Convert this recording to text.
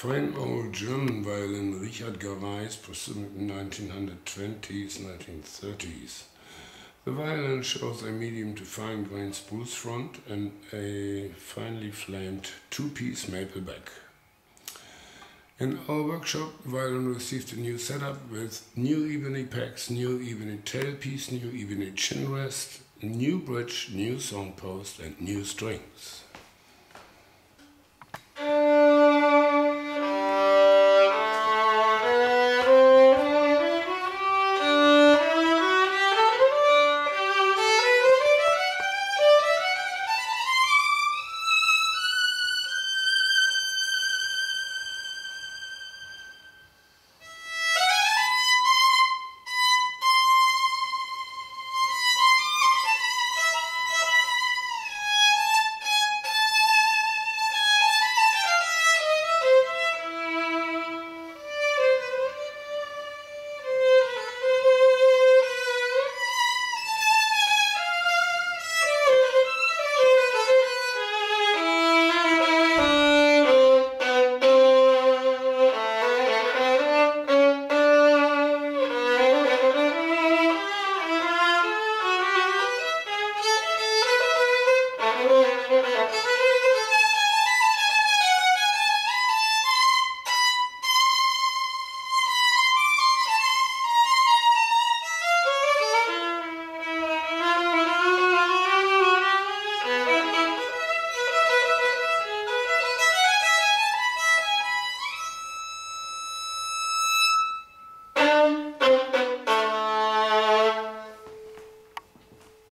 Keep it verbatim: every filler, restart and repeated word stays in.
Fine old German violin Richard Gareis pursued in nineteen twenties, nineteen thirties. The violin shows a medium to fine-grained spruce front and a finely flamed two-piece maple back. In our workshop, the violin received a new setup with new ebony pegs, new ebony tailpiece, new ebony chin rest, new bridge, new sound post and new strings. Thank you.